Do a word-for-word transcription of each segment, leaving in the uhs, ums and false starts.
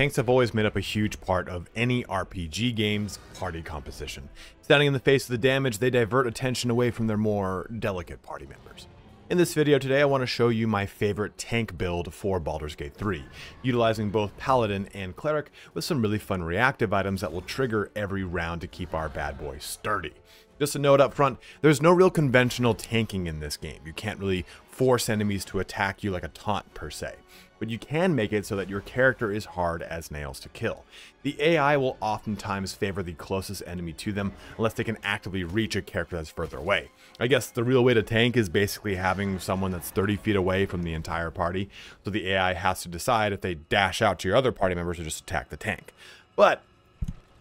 Tanks have always made up a huge part of any R P G game's party composition. Standing in the face of the damage, they divert attention away from their more delicate party members. In this video today, I want to show you my favorite tank build for Baldur's Gate three, utilizing both Paladin and Cleric with some really fun reactive items that will trigger every round to keep our bad boy sturdy. Just a note up front, there's no real conventional tanking in this game. You can't really force enemies to attack you like a taunt per se, but you can make it so that your character is hard as nails to kill. The A I will oftentimes favor the closest enemy to them unless they can actively reach a character that's further away. I guess the real way to tank is basically having someone that's thirty feet away from the entire party, so the A I has to decide if they dash out to your other party members or just attack the tank. But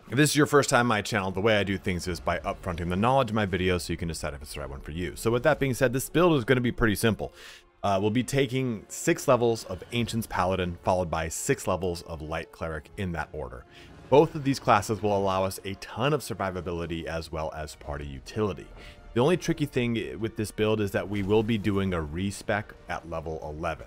if this is your first time on my channel, the way I do things is by upfronting the knowledge in my videos so you can decide if it's the right one for you. So with that being said, this build is going to be pretty simple. Uh, we'll be taking six levels of Ancients Paladin, followed by six levels of Light Cleric in that order. Both of these classes will allow us a ton of survivability as well as party utility. The only tricky thing with this build is that we will be doing a respec at level eleven.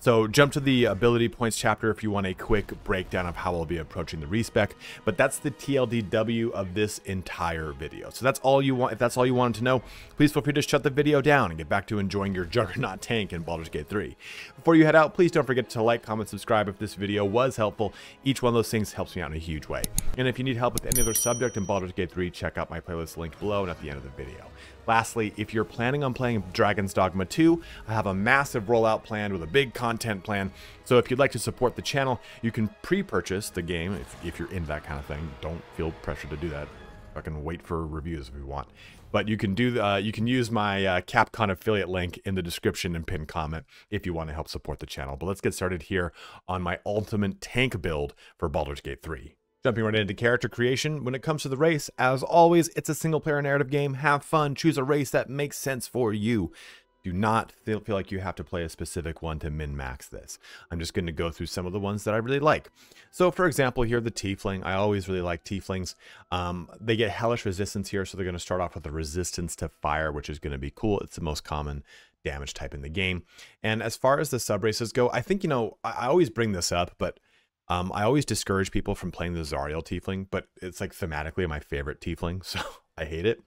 So jump to the ability points chapter if you want a quick breakdown of how we'll be approaching the respec, but that's the T L D W of this entire video. So that's all you want. If that's all you wanted to know, please feel free to shut the video down and get back to enjoying your juggernaut tank in Baldur's Gate three. Before you head out, please don't forget to like, comment, subscribe if this video was helpful. Each one of those things helps me out in a huge way. And if you need help with any other subject in Baldur's Gate three, check out my playlist linked below and at the end of the video. Lastly, if you're planning on playing Dragon's Dogma two, I have a massive rollout planned with a big content plan. So if you'd like to support the channel, you can pre-purchase the game if, if you're into that kind of thing. Don't feel pressure to do that. I can wait for reviews if you want. But you can do uh, you can use my uh, Capcom affiliate link in the description and pinned comment if you want to help support the channel. But let's get started here on my ultimate tank build for Baldur's Gate three. Jumping right into character creation, when it comes to the race, as always, it's a single-player narrative game. Have fun, choose a race that makes sense for you. Do not feel like you have to play a specific one to min-max this. I'm just going to go through some of the ones that I really like. So, for example, here the Tiefling. I always really like Tieflings. Um, they get Hellish Resistance here, so they're going to start off with a Resistance to Fire, which is going to be cool. It's the most common damage type in the game. And as far as the sub-races go, I think, you know, I always bring this up, but Um, I always discourage people from playing the Zariel Tiefling, but it's like thematically my favorite Tiefling, so I hate it.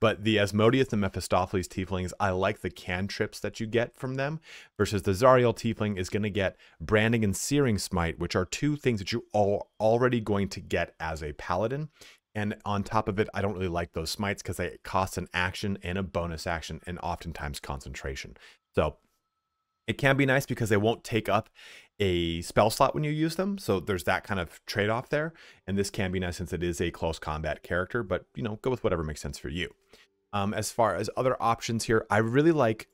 But the Asmodeus and Mephistopheles Tieflings, I like the cantrips that you get from them, versus the Zariel Tiefling is going to get Branding and Searing Smite, which are two things that you are already going to get as a Paladin. And on top of it, I don't really like those smites because they cost an action and a bonus action and oftentimes concentration. So it can be nice because they won't take up a spell slot when you use them, so there's that kind of trade-off there, and this can be nice since it is a close combat character, but you know, go with whatever makes sense for you. Um, as far as other options here, I really like,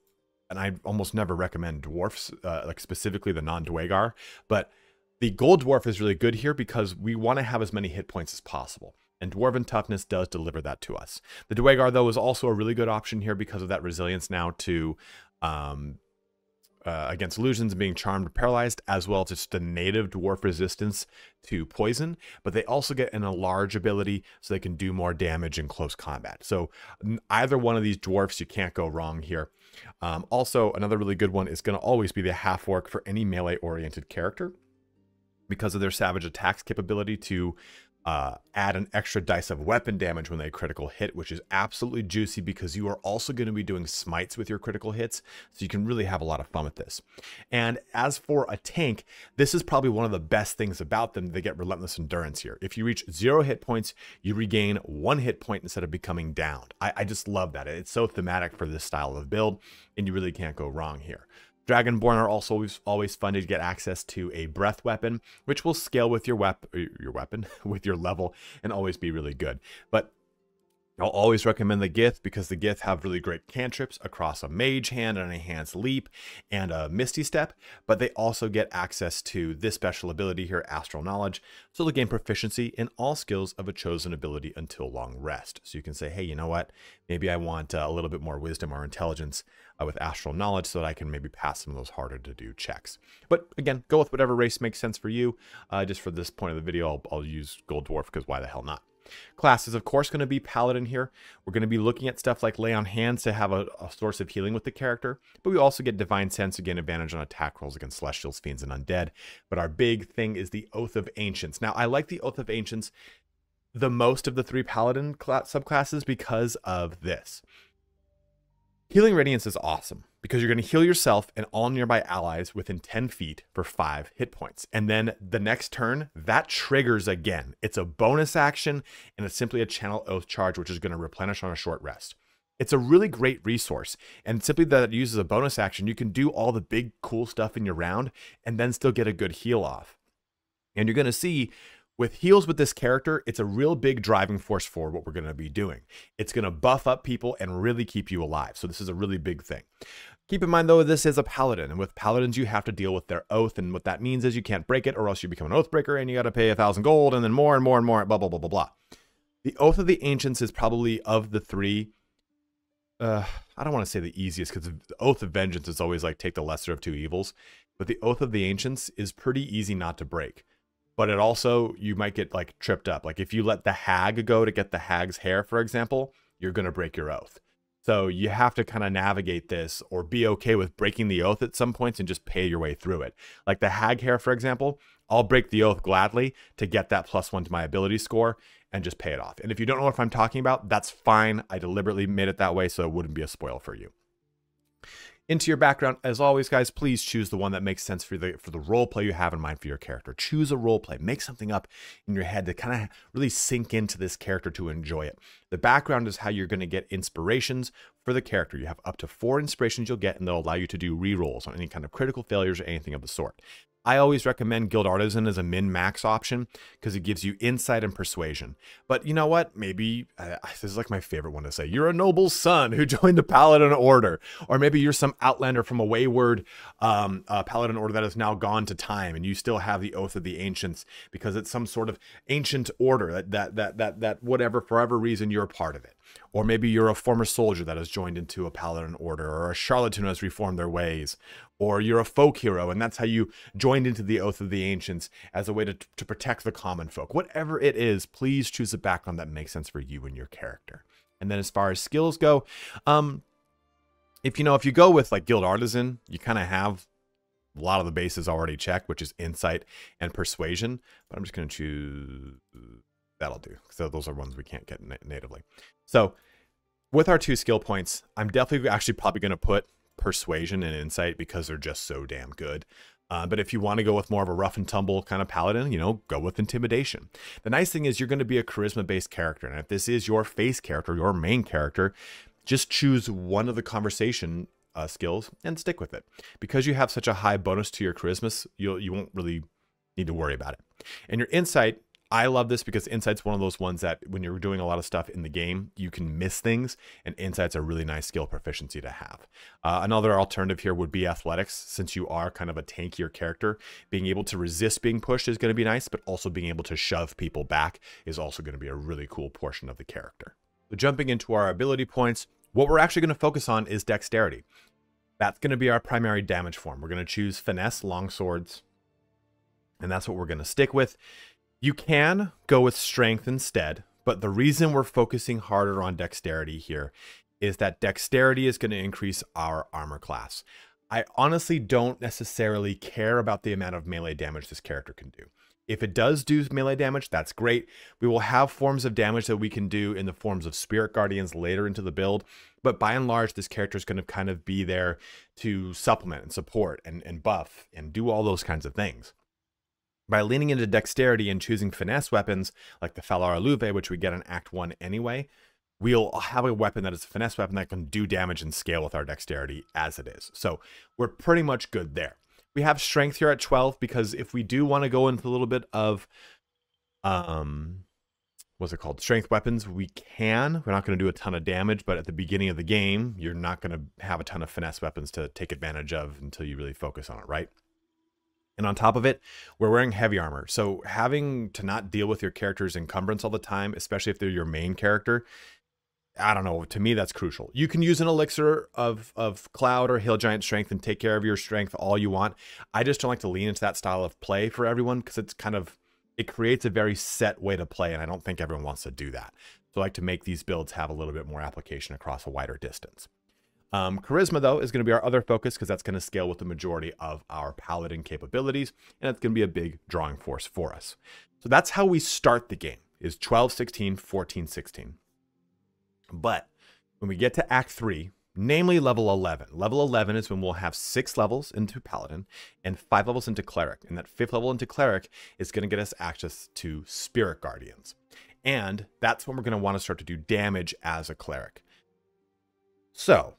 and I almost never recommend dwarfs, uh, like specifically the non-Dwagar, but the Gold Dwarf is really good here because we want to have as many hit points as possible, and Dwarven Toughness does deliver that to us. The Dwagar, though, is also a really good option here because of that resilience now to um, Uh, against illusions and being charmed or paralyzed, as well as just the native dwarf resistance to poison, but they also get an enlarge ability so they can do more damage in close combat. So either one of these dwarfs, you can't go wrong here. Um, also, another really good one is going to always be the half-orc for any melee-oriented character because of their savage attacks capability to Uh, add an extra dice of weapon damage when they critical hit, which is absolutely juicy because you are also going to be doing smites with your critical hits, so you can really have a lot of fun with this. And as for a tank, this is probably one of the best things about them. They get relentless endurance here. If you reach zero hit points, you regain one hit point instead of becoming downed. I, I just love that. It's so thematic for this style of build, and you really can't go wrong here. Dragonborn are also always, always fun to get access to a breath weapon, which will scale with your, wep your weapon, with your level, and always be really good. But I'll always recommend the Gith because the Gith have really great cantrips across a Mage Hand and a Hand's Leap and a Misty Step, but they also get access to this special ability here, Astral Knowledge, so they'll gain proficiency in all skills of a chosen ability until long rest. So you can say, hey, you know what? Maybe I want uh, a little bit more wisdom or intelligence uh, with Astral Knowledge so that I can maybe pass some of those harder to do checks. But again, go with whatever race makes sense for you. Uh, just for this point of the video, I'll, I'll use Gold Dwarf because why the hell not? Class is, of course, going to be Paladin here. We're going to be looking at stuff like Lay on Hands to have a, a source of healing with the character, but we also get Divine Sense to gain advantage on attack rolls against Celestials, Fiends, and Undead. But our big thing is the Oath of Ancients. Now, I like the Oath of Ancients the most of the three Paladin subclasses because of this. Healing Radiance is awesome because you're going to heal yourself and all nearby allies within ten feet for five hit points. And then the next turn, that triggers again. It's a bonus action, and it's simply a Channel Oath charge, which is going to replenish on a short rest. It's a really great resource, and simply that it uses a bonus action, you can do all the big cool stuff in your round and then still get a good heal off. And you're going to see with heals with this character, it's a real big driving force for what we're going to be doing. It's going to buff up people and really keep you alive. So this is a really big thing. Keep in mind, though, this is a Paladin. And with Paladins, you have to deal with their oath. And what that means is you can't break it or else you become an Oathbreaker and you got to pay a thousand gold and then more and more and more, blah, blah, blah, blah, blah. The Oath of the Ancients is probably of the three. Uh, I don't want to say the easiest because the Oath of Vengeance is always like take the lesser of two evils. But the Oath of the Ancients is pretty easy not to break. But it also, you might get like tripped up. Like if you let the hag go to get the hag's hair, for example, you're going to break your oath. So you have to kind of navigate this or be okay with breaking the oath at some points and just pay your way through it. Like the hag hair, for example, I'll break the oath gladly to get that plus one to my ability score and just pay it off. And if you don't know what I'm talking about, that's fine. I deliberately made it that way so it wouldn't be a spoil for you. Into your background, as always, guys, please choose the one that makes sense for the for the role play you have in mind for your character. Choose a role play. Make something up in your head to kind of really sink into this character to enjoy it. The background is how you're going to get inspirations for the character. You have up to four inspirations you'll get, and they'll allow you to do rerolls on any kind of critical failures or anything of the sort. I always recommend Guild Artisan as a min-max option because it gives you insight and persuasion. But you know what? Maybe, uh, this is like my favorite one to say, you're a noble's son who joined the Paladin Order. Or maybe you're some outlander from a wayward um, uh, Paladin Order that is now gone to time and you still have the Oath of the Ancients because it's some sort of ancient order that, that, that, that, that whatever, for whatever reason, you're a part of it. Or maybe you're a former soldier that has joined into a Paladin Order, or a charlatan who has reformed their ways, or you're a folk hero, and that's how you joined into the Oath of the Ancients as a way to, to protect the common folk. Whatever it is, please choose a background that makes sense for you and your character. And then as far as skills go, um, if you know, if you go with like Guild Artisan, you kind of have a lot of the bases already checked, which is insight and persuasion, but I'm just going to choose... That'll do. So those are ones we can't get na natively. So with our two skill points, I'm definitely actually probably going to put persuasion and insight because they're just so damn good. Uh, but if you want to go with more of a rough and tumble kind of Paladin, you know, go with intimidation. The nice thing is you're going to be a charisma-based character. And if this is your face character, your main character, just choose one of the conversation uh, skills and stick with it. Because you have such a high bonus to your charisma, you'll, you won't really need to worry about it. And your insight... I love this because insight's one of those ones that when you're doing a lot of stuff in the game, you can miss things, and insight's a really nice skill proficiency to have. Uh, another alternative here would be athletics. Since you are kind of a tankier character, being able to resist being pushed is going to be nice, but also being able to shove people back is also going to be a really cool portion of the character. So jumping into our ability points, what we're actually going to focus on is dexterity. That's going to be our primary damage form. We're going to choose finesse, longswords, and that's what we're going to stick with. You can go with strength instead, but the reason we're focusing harder on dexterity here is that dexterity is going to increase our armor class. I honestly don't necessarily care about the amount of melee damage this character can do. If it does do melee damage, that's great. We will have forms of damage that we can do in the forms of Spirit Guardians later into the build, but by and large, this character is going to kind of be there to supplement and support and, and buff and do all those kinds of things. By leaning into dexterity and choosing finesse weapons, like the Phalar Aluve, which we get in Act one anyway, we'll have a weapon that is a finesse weapon that can do damage and scale with our dexterity as it is. So we're pretty much good there. We have strength here at twelve because if we do want to go into a little bit of, um, what's it called? Strength weapons, we can. We're not going to do a ton of damage, but at the beginning of the game, you're not going to have a ton of finesse weapons to take advantage of until you really focus on it, right? And on top of it, we're wearing heavy armor. So having to not deal with your character's encumbrance all the time, especially if they're your main character, I don't know, to me, that's crucial. You can use an elixir of, of cloud or hill giant strength and take care of your strength all you want. I just don't like to lean into that style of play for everyone because it's kind of it creates a very set way to play, and I don't think everyone wants to do that. So I like to make these builds have a little bit more application across a wider distance. Um, Charisma, though, is going to be our other focus, because that's going to scale with the majority of our Paladin capabilities, and it's going to be a big drawing force for us. So that's how we start the game, is twelve, sixteen, fourteen, sixteen. But when we get to Act three, namely level eleven. Level eleven is when we'll have six levels into Paladin and five levels into Cleric. And that fifth level into Cleric is going to get us access to Spirit Guardians. And that's when we're going to want to start to do damage as a Cleric. So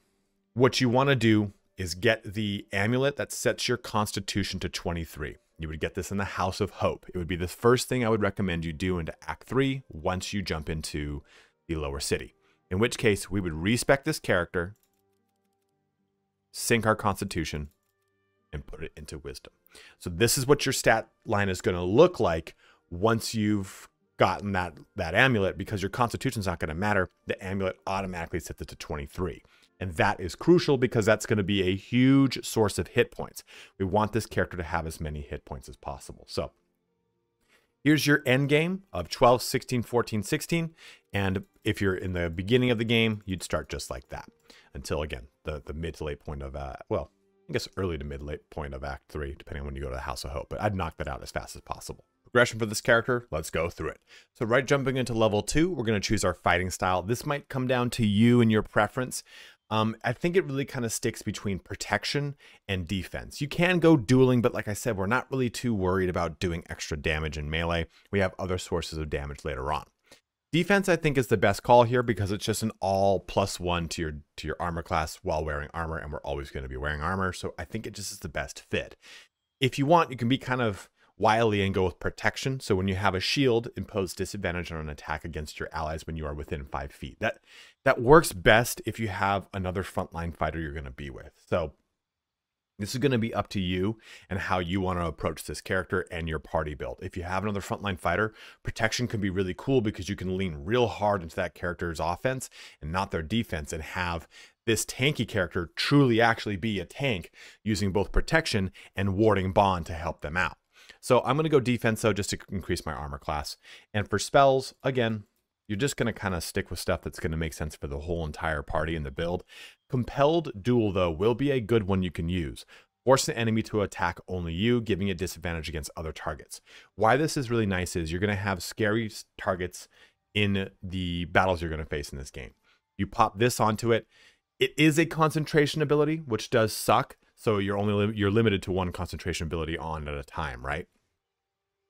what you want to do is get the amulet that sets your Constitution to twenty-three. You would get this in the House of Hope. It would be the first thing I would recommend you do into Act three once you jump into the lower city. In which case, we would respec this character, sync our Constitution, and put it into Wisdom. So this is what your stat line is going to look like once you've gotten that, that amulet, because your Constitution's not going to matter. The amulet automatically sets it to twenty-three. And that is crucial, because that's going to be a huge source of hit points. We want this character to have as many hit points as possible. So here's your end game of twelve, sixteen, fourteen, sixteen. And if you're in the beginning of the game, you'd start just like that until, again, the, the mid to late point of, uh, well, I guess early to mid late point of Act three, depending on when you go to the House of Hope. But I'd knock that out as fast as possible. Progression for this character, let's go through it. So right jumping into level two, we're going to choose our fighting style. This might come down to you and your preference. Um, I think it really kind of sticks between protection and defense. You can go dueling, but like I said, we're not really too worried about doing extra damage in melee. We have other sources of damage later on. Defense, I think, is the best call here, because it's just an all plus one to your to your armor class while wearing armor, and we're always going to be wearing armor, so I think it just is the best fit. If you want, you can be kind of wily and go with protection. So when you have a shield, impose disadvantage on an attack against your allies when you are within five feet. That that works best if you have another frontline fighter you're going to be with. So this is going to be up to you and how you want to approach this character and your party build. If you have another frontline fighter, protection can be really cool, because you can lean real hard into that character's offense and not their defense, and have this tanky character truly actually be a tank using both protection and warding bond to help them out. So I'm going to go defense, though, just to increase my armor class. And for spells, again, you're just going to kind of stick with stuff that's going to make sense for the whole entire party in the build. Compelled Duel, though, will be a good one you can use. Force an enemy to attack only you, giving it disadvantage against other targets. Why this is really nice is you're going to have scary targets in the battles you're going to face in this game. You pop this onto it. It is a concentration ability, which does suck. So you're only you're limited to one concentration ability on at a time, right?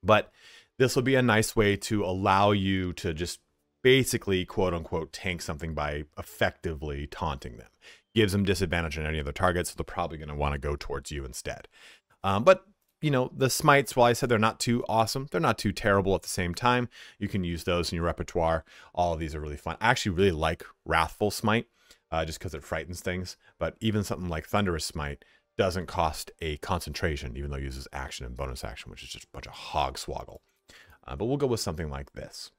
But this will be a nice way to allow you to just basically, quote unquote, tank something by effectively taunting them. Gives them disadvantage on any other targets, so they're probably going to want to go towards you instead. Um, but, you know, the smites, while I said they're not too awesome, they're not too terrible at the same time. You can use those in your repertoire. All of these are really fun. I actually really like Wrathful Smite, uh, just because it frightens things. But even something like Thunderous Smite doesn't cost a concentration, even though it uses action and bonus action, which is just a bunch of hog swoggle. Uh, but we'll go with something like this.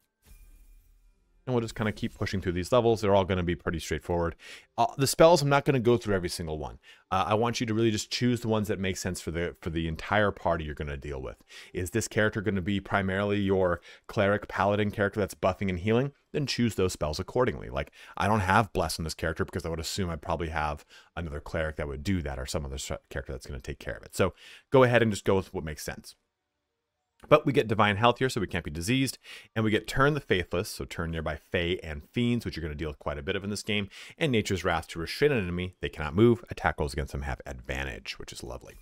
And we'll just kind of keep pushing through these levels. They're all going to be pretty straightforward. Uh, the spells, I'm not going to go through every single one. Uh, I want you to really just choose the ones that make sense for the for the entire party you're going to deal with. Is this character going to be primarily your cleric paladin character that's buffing and healing? Then choose those spells accordingly. Like, I don't have Bless on this character because I would assume I'd probably have another cleric that would do that, or some other character that's going to take care of it. So go ahead and just go with what makes sense. But we get Divine Health here, so we can't be diseased. And we get Turn the Faithless, so turn nearby Fae and Fiends, which you're going to deal with quite a bit of in this game. And Nature's Wrath to restrain an enemy. They cannot move. Attack rolls against them have advantage, which is lovely.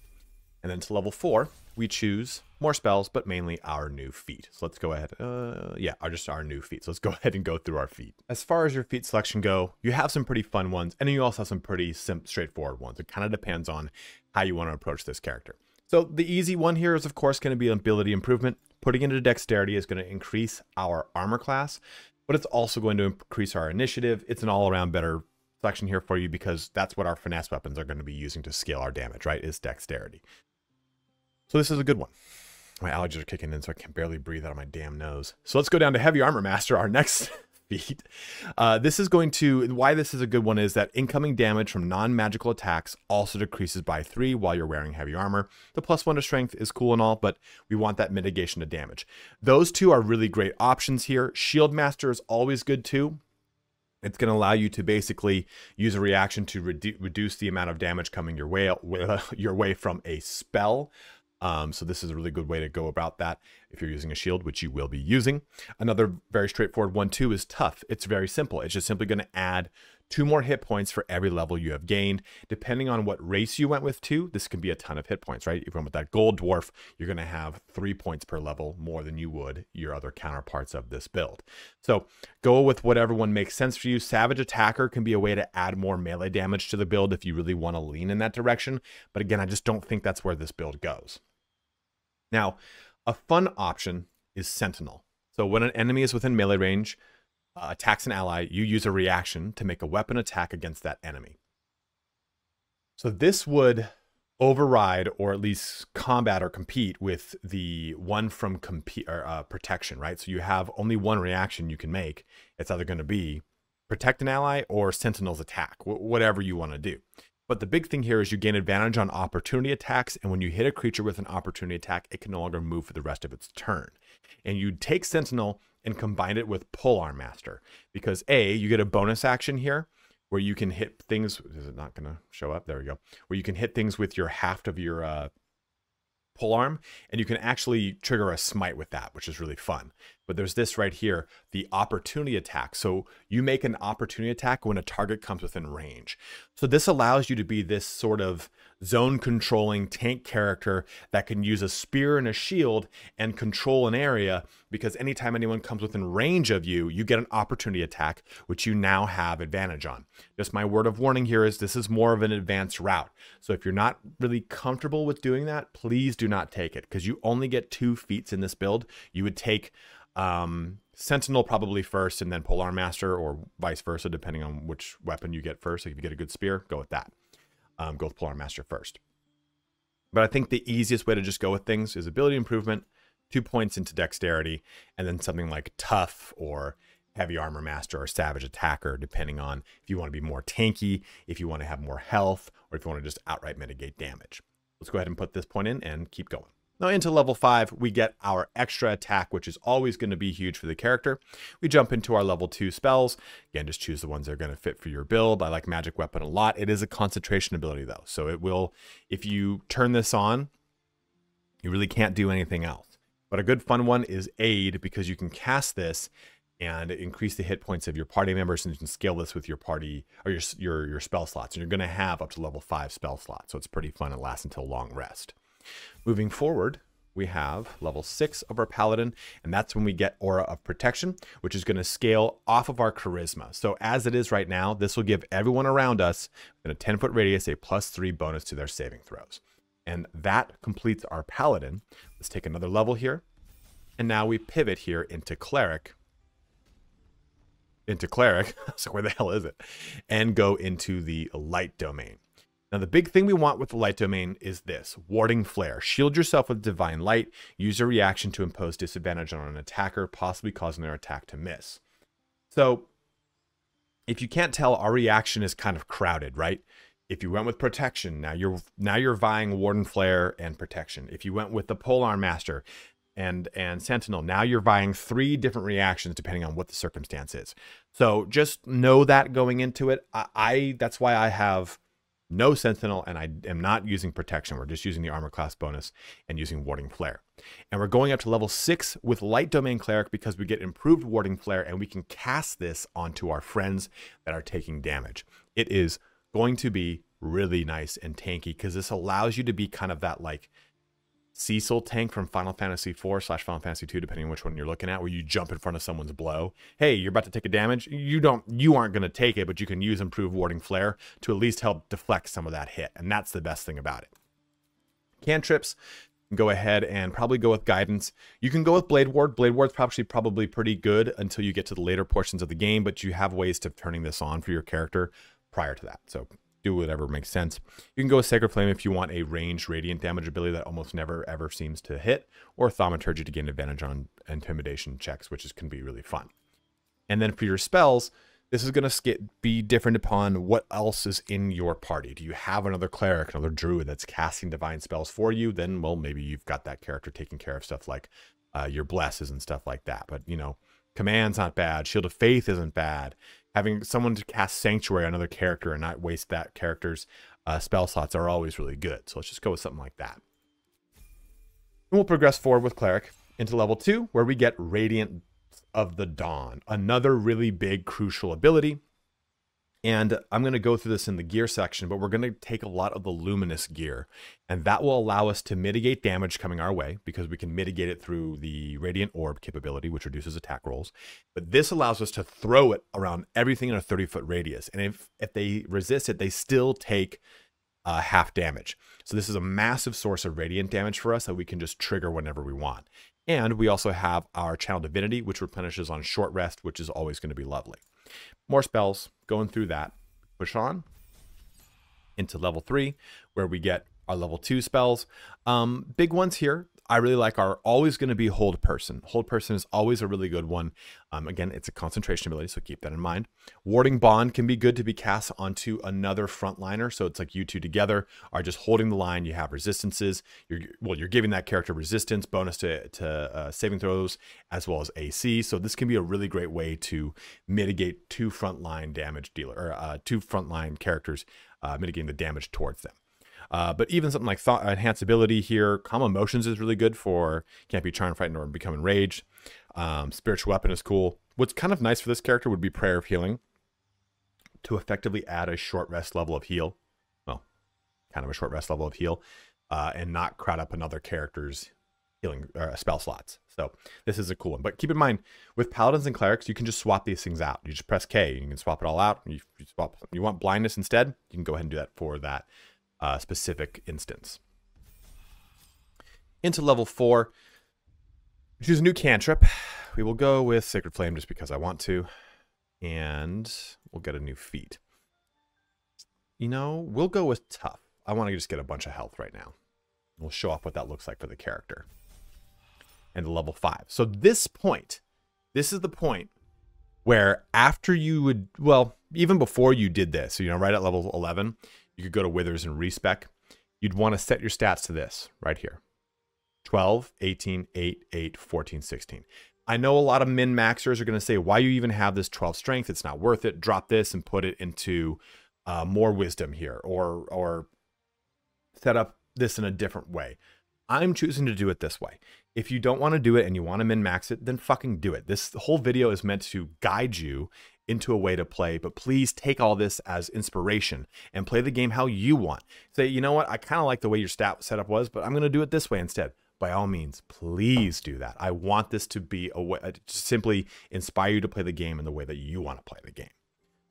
And then to level four, we choose more spells, but mainly our new feat. So let's go ahead. Uh, yeah, just our new feat. So let's go ahead and go through our feat. As far as your feat selection go, you have some pretty fun ones, and then you also have some pretty simple, straightforward ones. It kind of depends on how you want to approach this character. So the easy one here is, of course, going to be ability improvement. Putting into dexterity is going to increase our armor class, but it's also going to increase our initiative. It's an all-around better selection here for you, because that's what our finesse weapons are going to be using to scale our damage, right, is dexterity. So this is a good one. My allergies are kicking in, so I can barely breathe out of my damn nose. So let's go down to Heavy Armor Master, our next feet. Uh, this is going to, why this is a good one is that incoming damage from non-magical attacks also decreases by three while you're wearing heavy armor. The plus one to strength is cool and all, but we want that mitigation to damage. Those two are really great options here. Shield Master is always good too. It's going to allow you to basically use a reaction to redu reduce the amount of damage coming your way, your way from a spell. Um, so this is a really good way to go about that if you're using a shield, which you will be using. Another very straightforward one too is tough. It's very simple. It's just simply going to add two more hit points for every level you have gained. Depending on what race you went with too, this can be a ton of hit points, right? If you went with that gold dwarf, you're going to have three points per level more than you would your other counterparts of this build. So go with whatever one makes sense for you. Savage Attacker can be a way to add more melee damage to the build if you really want to lean in that direction. But again, I just don't think that's where this build goes. Now, a fun option is Sentinel. So when an enemy is within melee range, uh, attacks an ally, you use a reaction to make a weapon attack against that enemy. So this would override or at least combat or compete with the one from compete or uh, protection, right? So you have only one reaction you can make. It's either going to be protect an ally or Sentinel's attack, wh whatever you want to do. But the big thing here is you gain advantage on opportunity attacks, and when you hit a creature with an opportunity attack, it can no longer move for the rest of its turn. And you take Sentinel and combine it with Polearm Master, because A, you get a bonus action here where you can hit things, is it not going to show up? There we go. Where you can hit things with your half of your uh, Polearm, and you can actually trigger a smite with that, which is really fun. But there's this right here, the opportunity attack. So you make an opportunity attack when a target comes within range. So this allows you to be this sort of zone controlling tank character that can use a spear and a shield and control an area, because anytime anyone comes within range of you, you get an opportunity attack, which you now have advantage on. Just my word of warning here is this is more of an advanced route. So if you're not really comfortable with doing that, please do not take it, because you only get two feats in this build. You would take Um, Sentinel probably first and then Polearm Master, or vice versa, depending on which weapon you get first. Like if you get a good spear, go with that. Um, go with Polearm Master first. But I think the easiest way to just go with things is ability improvement, two points into dexterity, and then something like tough or heavy armor master or savage attacker, depending on if you want to be more tanky, if you want to have more health, or if you want to just outright mitigate damage. Let's go ahead and put this point in and keep going. Now into level five, we get our extra attack, which is always going to be huge for the character. We jump into our level two spells. Again, just choose the ones that are going to fit for your build. I like Magic Weapon a lot. It is a concentration ability though. So it will, if you turn this on, you really can't do anything else. But a good fun one is Aid, because you can cast this and increase the hit points of your party members, and you can scale this with your party or your, your, your spell slots. And you're going to have up to level five spell slots. So it's pretty fun and lasts until long rest. Moving forward, we have level six of our Paladin, and that's when we get Aura of Protection, which is going to scale off of our Charisma. So as it is right now, this will give everyone around us in a ten-foot radius a plus three bonus to their saving throws. And that completes our Paladin. Let's take another level here, and now we pivot here into Cleric. Into Cleric, so where the hell is it? And go into the Light Domain. Now, the big thing we want with the light domain is this, Warding Flare. Shield yourself with divine light. Use a reaction to impose disadvantage on an attacker, possibly causing their attack to miss. So if you can't tell, our reaction is kind of crowded, right? If you went with protection, now you're now you're vying Warding Flare and protection. If you went with the Polearm Master and, and Sentinel, now you're vying three different reactions depending on what the circumstance is. So just know that going into it. I, I that's why I have no Sentinel, and I am not using protection. We're just using the armor class bonus and using Warding Flare. And we're going up to level six with Light Domain Cleric, because we get improved Warding Flare, and we can cast this onto our friends that are taking damage. It is going to be really nice and tanky, because this allows you to be kind of that like Cecil tank from Final Fantasy four slash Final Fantasy two, depending on which one you're looking at, where you jump in front of someone's blow. Hey, you're about to take a damage. You don't, you aren't going to take it, but you can use improved Warding Flare to at least help deflect some of that hit. And that's the best thing about it. Cantrips, go ahead and probably go with Guidance. You can go with Blade Ward. Blade Ward's probably probably pretty good until you get to the later portions of the game, but you have ways to turning this on for your character prior to that. So do whatever makes sense. You can go with Sacred Flame if you want a ranged radiant damage ability that almost never ever seems to hit, or Thaumaturgy to gain advantage on intimidation checks, which is can be really fun. And then for your spells, this is going to be different upon what else is in your party. Do you have another cleric, another druid that's casting divine spells for you? Then, well, maybe you've got that character taking care of stuff like uh, your blesses and stuff like that. But, you know, command's not bad. Shield of Faith isn't bad. Having someone to cast Sanctuary on another character and not waste that character's uh, spell slots are always really good. So let's just go with something like that. And we'll progress forward with Cleric into level two, where we get Radiant of the Dawn, another really big crucial ability. And I'm going to go through this in the gear section, but we're going to take a lot of the luminous gear, and that will allow us to mitigate damage coming our way because we can mitigate it through the Radiant Orb capability, which reduces attack rolls. But this allows us to throw it around everything in a thirty foot radius, and if if they resist it, they still take uh, half damage. So this is a massive source of radiant damage for us that we can just trigger whenever we want. And we also have our Channel Divinity, which replenishes on short rest, which is always going to be lovely. More spells, going through that. Push on into level three, where we get our level two spells. Um, big ones here I really like are always going to be Hold Person. Hold Person is always a really good one. Um, again, it's a concentration ability, so keep that in mind. Warding Bond can be good to be cast onto another frontliner, so it's like you two together are just holding the line. You have resistances. You're, well, you're giving that character resistance, bonus to, to uh, saving throws, as well as A C, so this can be a really great way to mitigate two frontline damage dealer, or uh, two frontline characters uh, mitigating the damage towards them. Uh, but even something like thought enhance ability here, calm emotions is really good for can't be charmed, frightened, or become enraged. Um, spiritual weapon is cool. What's kind of nice for this character would be prayer of healing to effectively add a short rest level of heal. Well, kind of a short rest level of heal, uh, and not crowd up another character's healing uh, spell slots. So this is a cool one. But keep in mind, with paladins and clerics, you can just swap these things out. You just press K, and you can swap it all out. You, you swap. You want blindness instead? You can go ahead and do that for that. Uh, specific instance. Into level four, choose a new cantrip. We will go with Sacred Flame just because I want to, and we'll get a new feat. You know, we'll go with Tough. I want to just get a bunch of health right now. We'll show off what that looks like for the character. And level five. So this point, this is the point where after you would, well, even before you did this, you know, right at level eleven, you could go to Withers and respec. You'd want to set your stats to this right here. twelve, eighteen, eight, eight, fourteen, sixteen. I know a lot of min-maxers are going to say, why you even have this twelve strength? It's not worth it. Drop this and put it into uh, more wisdom here, or, or set up this in a different way. I'm choosing to do it this way. If you don't want to do it and you want to min-max it, then fucking do it. This whole video is meant to guide you into a way to play, but please take all this as inspiration and play the game how you want. Say, you know what, I kind of like the way your stat setup was, but I'm going to do it this way instead. By all means, please do that. I want this to be a way to simply inspire you to play the game in the way that you want to play the game.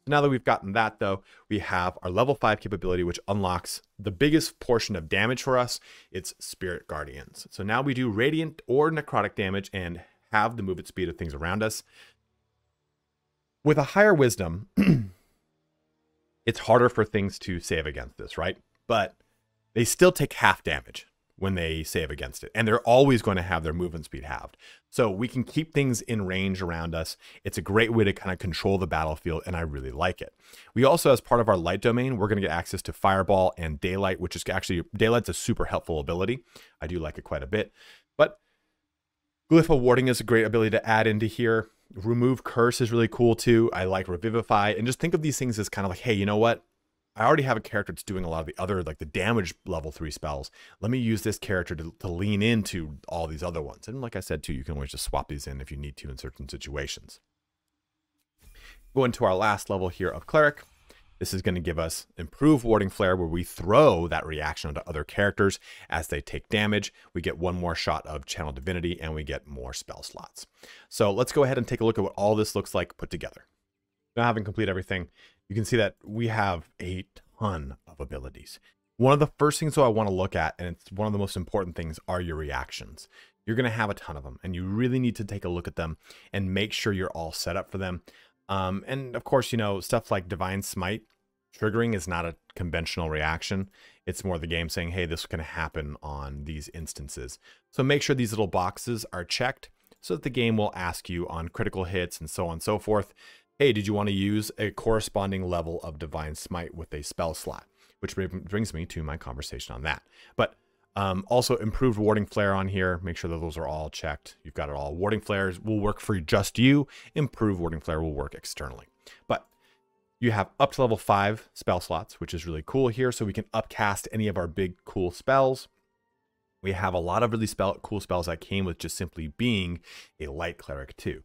Now that we've gotten that, though, we have our level five capability, which unlocks the biggest portion of damage for us. It's Spirit Guardians. So now we do radiant or necrotic damage and have the movement speed of things around us. With a higher wisdom, it's harder for things to save against this, right? But they still take half damage when they save against it. And they're always going to have their movement speed halved. So we can keep things in range around us. It's a great way to kind of control the battlefield, and I really like it. We also, as part of our light domain, we're going to get access to Fireball and Daylight, which is actually, Daylight's a super helpful ability. I do like it quite a bit. But Glyphal Warding is a great ability to add into here. Remove Curse is really cool too. I like Revivify, and just think of these things as kind of like, hey, you know what? I already have a character that's doing a lot of the other, like the damage level three spells. Let me use this character to, to lean into all these other ones. And like I said too, you can always just swap these in if you need to in certain situations. Go into our last level here of Cleric. This is going to give us Improved Warding Flare, where we throw that reaction onto other characters as they take damage. We get one more shot of Channel Divinity, and we get more spell slots. So let's go ahead and take a look at what all this looks like put together. Now, having completed everything, you can see that we have a ton of abilities. One of the first things that I want to look at, and it's one of the most important things, are your reactions. You're going to have a ton of them, and you really need to take a look at them and make sure you're all set up for them. Um, and of course, you know, stuff like Divine Smite, triggering is not a conventional reaction. It's more the game saying, hey, this can happen on these instances. So make sure these little boxes are checked so that the game will ask you on critical hits and so on and so forth, hey, did you want to use a corresponding level of Divine Smite with a spell slot? Which brings me to my conversation on that. But um, also Improved Warding Flare on here. Make sure that those are all checked. You've got it all. Warding Flares will work for just you. Improved Warding Flare will work externally. But you have up to level five spell slots, which is really cool here. So we can upcast any of our big cool spells. We have a lot of really spell, cool spells that came with just simply being a Light Cleric too.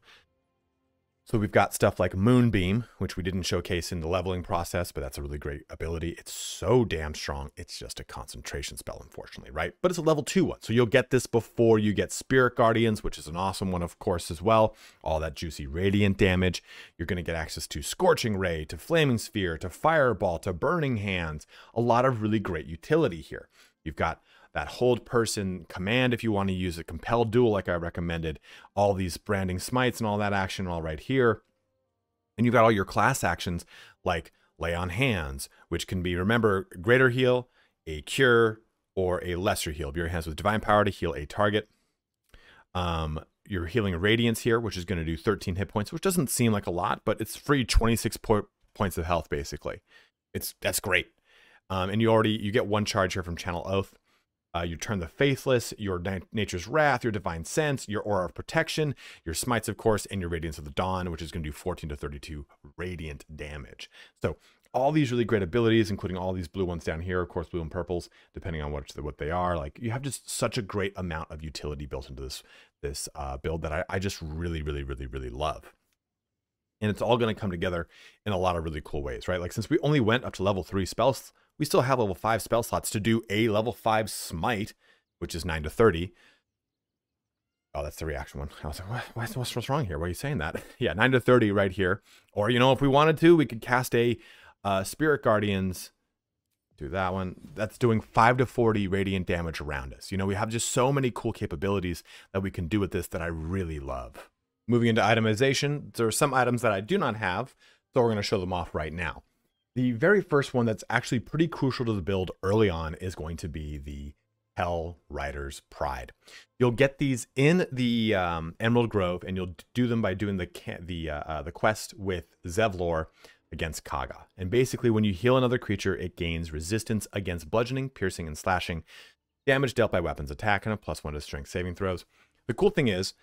So we've got stuff like Moonbeam, which we didn't showcase in the leveling process, but that's a really great ability. It's so damn strong. It's just a concentration spell, unfortunately, right? But it's a level two one. So you'll get this before you get Spirit Guardians, which is an awesome one, of course, as well. All that juicy radiant damage. You're going to get access to Scorching Ray, to Flaming Sphere, to Fireball, to Burning Hands. A lot of really great utility here. You've got that Hold Person command if you want to use a Compelled Duel like I recommended, all these branding smites and all that action all right here. And you've got all your class actions like Lay on Hands, which can be, remember, greater heal, a cure, or a lesser heal. Your hands with divine power to heal a target. Um, your Healing Radiance here, which is going to do thirteen hit points, which doesn't seem like a lot, but it's free twenty-six po points of health, basically. It's That's great. Um, and you already, you get one charge here from Channel Oath. Uh, you Turn the Faithless, your Nature's Wrath, your Divine Sense, your Aura of Protection, your Smites, of course, and your Radiance of the Dawn, which is going to do fourteen to thirty-two radiant damage. So all these really great abilities, including all these blue ones down here, of course, blue and purples, depending on what, what they are. Like, you have just such a great amount of utility built into this, this uh, build that I, I just really, really, really, really love. And it's all going to come together in a lot of really cool ways, right? Like, since we only went up to level three spells, we still have level five spell slots to do a level five smite, which is nine to thirty. Oh, that's the reaction one. I was like, what, what's, what's wrong here? Why are you saying that? Yeah, nine to thirty right here. Or, you know, if we wanted to, we could cast a uh, Spirit Guardians. Do that one. That's doing five to forty radiant damage around us. You know, we have just so many cool capabilities that we can do with this that I really love. Moving into itemization, there are some items that I do not have, so we're going to show them off right now. The very first one that's actually pretty crucial to the build early on is going to be the Hell Rider's Pride. You'll get these in the um, Emerald Grove, and you'll do them by doing the the uh, uh, the quest with Zevlor against Kaga. And basically, when you heal another creature, it gains resistance against bludgeoning, piercing, and slashing, damage dealt by weapons attack, and a plus one to strength saving throws. The cool thing is,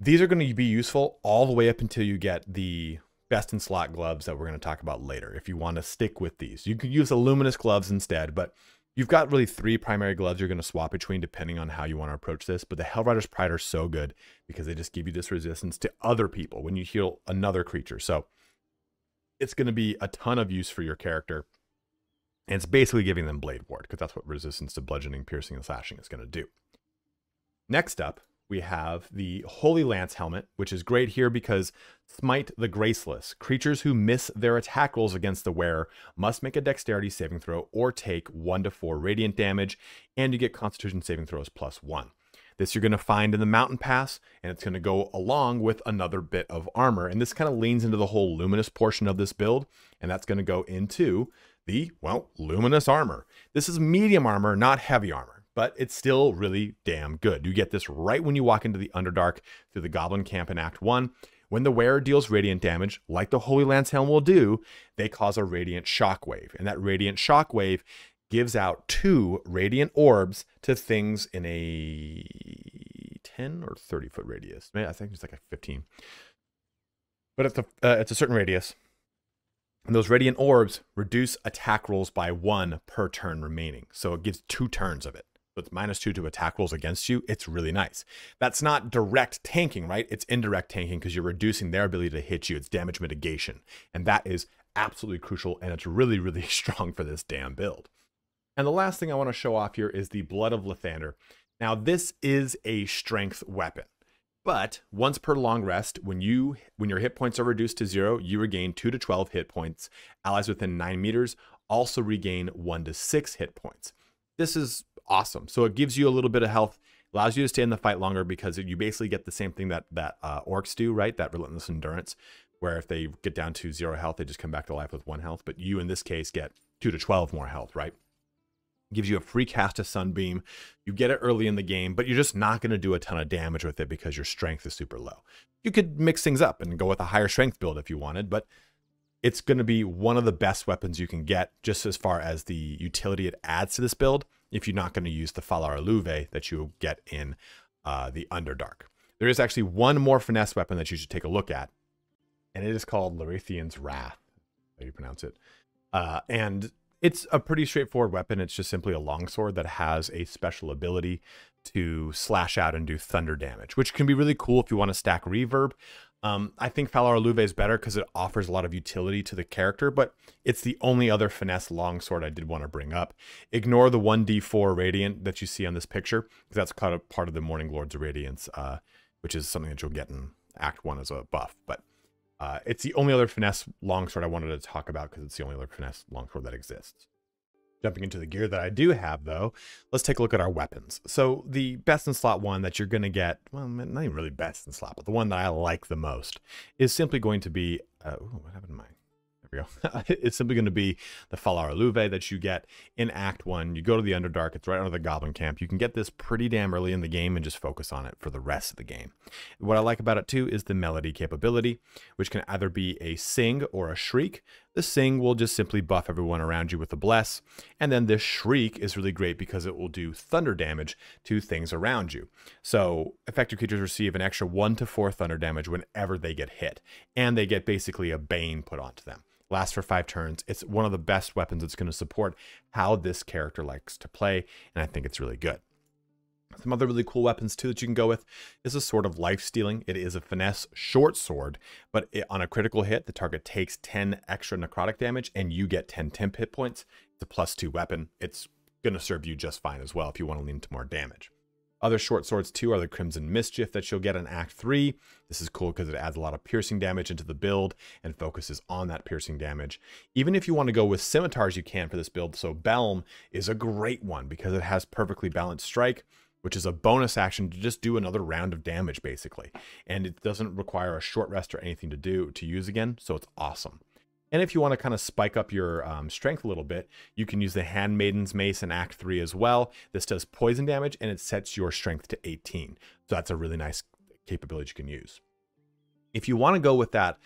these are going to be useful all the way up until you get the best in slot gloves that we're going to talk about later. If you want to stick with these, you could use the Luminous Gloves instead, but you've got really three primary gloves you're going to swap between depending on how you want to approach this. But the Hell Rider's Pride are so good because they just give you this resistance to other people when you heal another creature. So it's going to be a ton of use for your character. And it's basically giving them Blade Ward because that's what resistance to bludgeoning, piercing, and slashing is going to do. Next up, we have the Holy Lance Helmet, which is great here because Smite the Graceless. Creatures who miss their attack rolls against the wearer must make a dexterity saving throw or take one to four radiant damage, and you get constitution saving throws plus one. This you're going to find in the Mountain Pass, and it's going to go along with another bit of armor. And this kind of leans into the whole luminous portion of this build, and that's going to go into the, well, Luminous Armor. This is medium armor, not heavy armor, but it's still really damn good. You get this right when you walk into the Underdark through the Goblin Camp in Act one. When the wearer deals radiant damage, like the Holy Lance Helm will do, they cause a radiant shockwave. And that radiant shockwave gives out two radiant orbs to things in a ten or thirty foot radius. I think it's like a fifteen. But it's a, uh, it's a certain radius. And those radiant orbs reduce attack rolls by one per turn remaining. So it gives two turns of it. With minus two to attack rolls against you, it's really nice. That's not direct tanking, right? It's indirect tanking because you're reducing their ability to hit you. It's damage mitigation. And that is absolutely crucial, and it's really, really strong for this damn build. And the last thing I want to show off here is the Blood of Lathander. Now, this is a strength weapon, but once per long rest, when you when your hit points are reduced to zero, you regain two to twelve hit points. Allies within nine meters also regain one to six hit points. This is awesome. So it gives you a little bit of health, allows you to stay in the fight longer because you basically get the same thing that that uh, orcs do, right? That relentless endurance, where if they get down to zero health, they just come back to life with one health. But you, in this case, get two to twelve more health, right? gives you a free cast of Sunbeam. You get it early in the game, but you're just not going to do a ton of damage with it because your strength is super low. You could mix things up and go with a higher strength build if you wanted, but it's going to be one of the best weapons you can get just as far as the utility it adds to this build if you're not going to use the Phalar Aluve that you get in uh, the Underdark. There is actually one more finesse weapon that you should take a look at, and it is called Luminous Wrath, how you pronounce it. Uh, and it's a pretty straightforward weapon. It's just simply a longsword that has a special ability to slash out and do thunder damage, which can be really cool if you want to stack reverb. Um, I think Phalar Aluve is better because it offers a lot of utility to the character, but it's the only other finesse longsword I did want to bring up. Ignore the one d four Radiant that you see on this picture, because that's kind of part of the Morning Lord's Radiance, uh, which is something that you'll get in Act one as a buff. But uh, it's the only other finesse longsword I wanted to talk about because it's the only other finesse longsword that exists. Jumping into the gear that I do have, though, let's take a look at our weapons. So the best in slot one that you're going to get, well, not even really best in slot, but the one that I like the most is simply going to be, uh, ooh, what happened to my, there we go. It's simply going to be the Phalar Aluve that you get in Act one. You go to the Underdark, it's right under the Goblin Camp. You can get this pretty damn early in the game and just focus on it for the rest of the game. What I like about it, too, is the Melody capability, which can either be a Sing or a Shriek. The Sing will just simply buff everyone around you with the Bless, and then this Shriek is really great because it will do thunder damage to things around you. So affected creatures receive an extra one to four thunder damage whenever they get hit, and they get basically a Bane put onto them. Lasts for five turns. It's one of the best weapons that's going to support how this character likes to play, and I think it's really good. Some other really cool weapons, too, that you can go with is a Sword of Lifestealing. It is a finesse short sword, but it, on a critical hit, the target takes ten extra necrotic damage, and you get ten temp hit points. It's a plus two weapon. It's going to serve you just fine as well if you want to lean into more damage. Other short swords, too, are the Crimson Mischief that you'll get in Act three. This is cool because it adds a lot of piercing damage into the build and focuses on that piercing damage. Even if you want to go with scimitars, you can for this build. So Belm is a great one because it has perfectly balanced strike, which is a bonus action to just do another round of damage, basically. And it doesn't require a short rest or anything to do to use again, so it's awesome. And if you want to kind of spike up your um, strength a little bit, you can use the Handmaiden's Mace in Act three as well. This does poison damage, and it sets your strength to eighteen. So that's a really nice capability you can use. If you want to go with that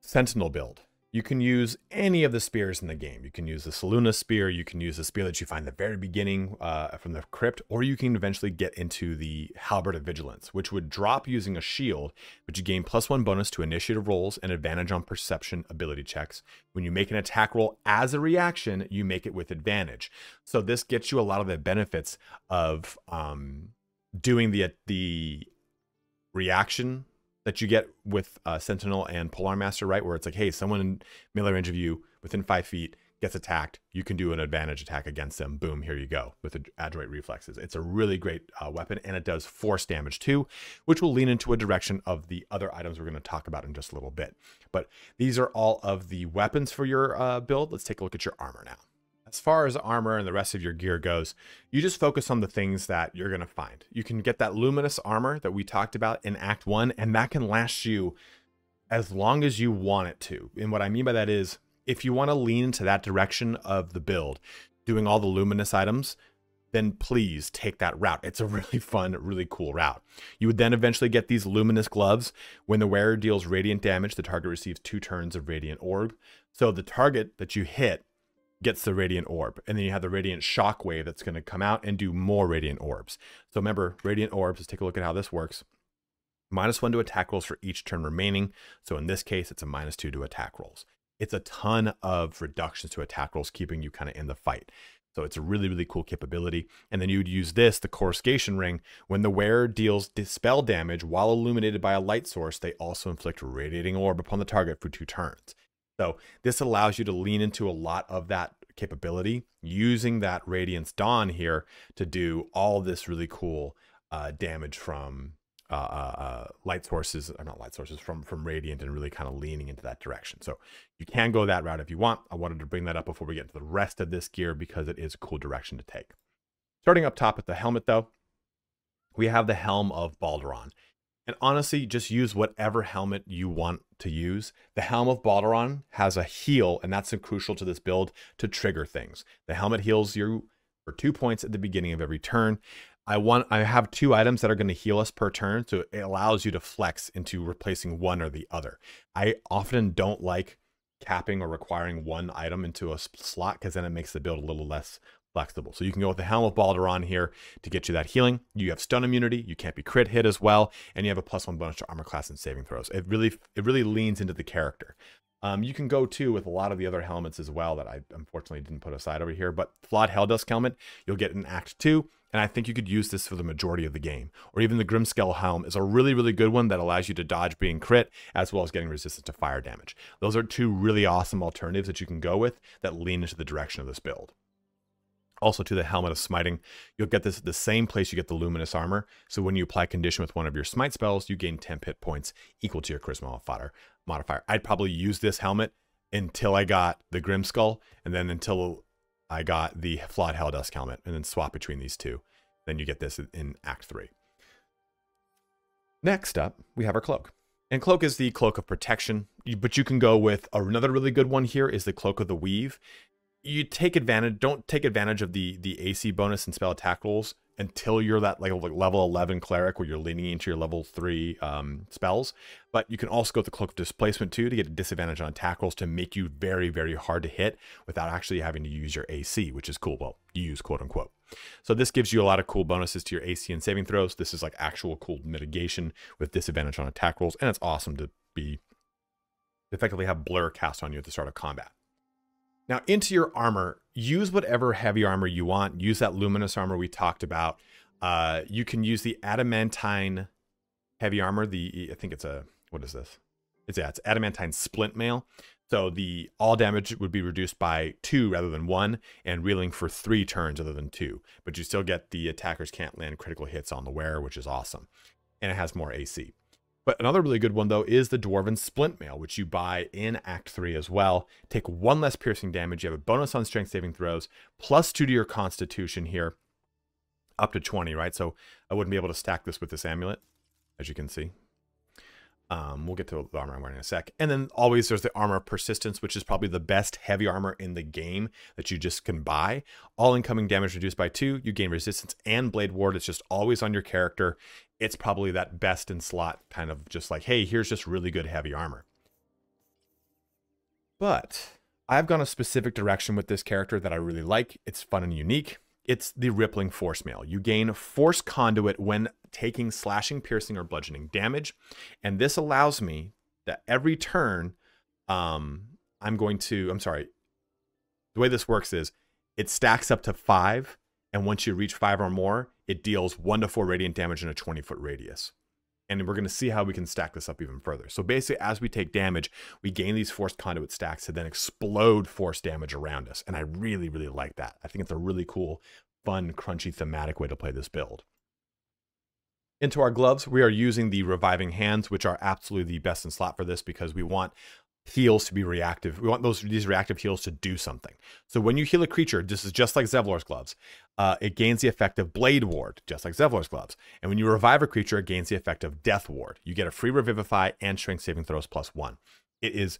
Sentinel build, you can use any of the spears in the game. You can use the Saluna spear, you can use the spear that you find at the very beginning uh, from the crypt, or you can eventually get into the Halberd of Vigilance, which would drop using a shield, but you gain plus one bonus to initiative rolls and advantage on perception ability checks. When you make an attack roll as a reaction, you make it with advantage. So this gets you a lot of the benefits of um, doing the, the reaction that you get with uh, Sentinel and Polearm Master, right? Where it's like, hey, someone in melee range of you within five feet gets attacked. You can do an advantage attack against them. Boom, here you go with adroit reflexes. It's a really great uh, weapon, and it does force damage too, which will lean into a direction of the other items we're going to talk about in just a little bit. But these are all of the weapons for your uh, build. Let's take a look at your armor now. As far as armor and the rest of your gear goes, you just focus on the things that you're going to find. You can get that Luminous Armor that we talked about in Act one, and that can last you as long as you want it to. And what I mean by that is, if you want to lean into that direction of the build, doing all the luminous items, then please take that route. It's a really fun, really cool route. You would then eventually get these Luminous Gloves. When the wearer deals radiant damage, the target receives two turns of radiant orb. So the target that you hit gets the radiant orb, and then you have the radiant shockwave that's going to come out and do more radiant orbs. So remember, radiant orbs, let's take a look at how this works. Minus one to attack rolls for each turn remaining. So in this case, it's a minus two to attack rolls. It's a ton of reductions to attack rolls, keeping you kind of in the fight. So it's a really, really cool capability. And then you would use this, the Coruscation Ring. When the wearer deals dispel damage while illuminated by a light source, they also inflict a radiating orb upon the target for two turns. So this allows you to lean into a lot of that capability using that Radiance Dawn here to do all this really cool uh, damage from uh, uh, light sources, or not light sources, from, from Radiant, and really kind of leaning into that direction. So you can go that route if you want. I wanted to bring that up before we get to the rest of this gear because it is a cool direction to take. Starting up top at the helmet, though, we have the Helm of Balderon. And honestly, just use whatever helmet you want to use. The Helm of Balderon has a heal, and that's crucial to this build to trigger things. The helmet heals you for two points at the beginning of every turn. I want, I have two items that are going to heal us per turn, so it allows you to flex into replacing one or the other. I often don't like capping or requiring one item into a slot, because then it makes the build a little less flexible. So you can go with the Helm of Balderon here to get you that healing. You have stun immunity, you can't be crit hit as well, and you have a plus one bonus to armor class and saving throws. It really, it really leans into the character. Um, you can go too with a lot of the other helmets as well that I unfortunately didn't put aside over here, but Flawed Helldusk helmet, you'll get in Act two, and I think you could use this for the majority of the game. Or even the Grimskull helm is a really, really good one that allows you to dodge being crit as well as getting resistance to fire damage. Those are two really awesome alternatives that you can go with that lean into the direction of this build. Also to the Helmet of Smiting, you'll get this at the same place you get the Luminous Armor. So when you apply Condition with one of your Smite spells, you gain temp hit points equal to your Charisma modifier. I'd probably use this helmet until I got the Grimskull, and then until I got the Flawed Helldusk helmet, and then swap between these two. Then you get this in Act three. Next up, we have our Cloak. And Cloak is the Cloak of Protection, but you can go with another really good one here is the Cloak of the Weave. You take advantage, don't take advantage of the, the A C bonus and spell attack rolls until you're that like level eleven cleric where you're leaning into your level three um, spells. But you can also go with the Cloak of Displacement too to get a disadvantage on attack rolls to make you very, very hard to hit without actually having to use your A C, which is cool. Well, you use quote unquote. So this gives you a lot of cool bonuses to your A C and saving throws. This is like actual cool mitigation with disadvantage on attack rolls. And it's awesome to be effectively have Blur cast on you at the start of combat. Now into your armor, use whatever heavy armor you want. Use that Luminous Armor we talked about. Uh, you can use the Adamantine heavy armor. The I think it's a, what is this? It's, yeah, it's Adamantine Splint Mail. So the all damage would be reduced by two rather than one, and reeling for three turns rather than two. But you still get the attackers can't land critical hits on the wearer, which is awesome. And it has more A C. But another really good one, though, is the Dwarven Splint Mail, which you buy in Act three as well. Take one less piercing damage. You have a bonus on strength saving throws, plus two to your constitution here, up to twenty, right? So I wouldn't be able to stack this with this amulet, as you can see. Um, we'll get to the armor I'm wearing in a sec. And then always there's the Armor of Persistence, which is probably the best heavy armor in the game that you just can buy. All incoming damage reduced by two. You gain resistance and Blade Ward. It's just always on your character. It's probably that best in slot kind of just like, hey, here's just really good heavy armor. But I've gone a specific direction with this character that I really like. It's fun and unique. It's the Rippling Force Mail. You gain Force Conduit when taking slashing, piercing, or bludgeoning damage. And this allows me that every turn, um, I'm going to, I'm sorry. The way this works is it stacks up to five. And once you reach five or more, it deals one to four radiant damage in a twenty foot radius. And we're going to see how we can stack this up even further. So basically, as we take damage, we gain these Force Conduit stacks to then explode force damage around us. And I really, really like that. I think it's a really cool, fun, crunchy, thematic way to play this build. Into our gloves, we are using the Reviving Hands, which are absolutely the best in slot for this because we want heals to be reactive. We want those these reactive heals to do something. So when you heal a creature, this is just like Zevlor's Gloves. Uh, it gains the effect of Blade Ward, just like Zevlor's Gloves. And when you revive a creature, it gains the effect of Death Ward. You get a free Revivify and strength saving throws plus one. It is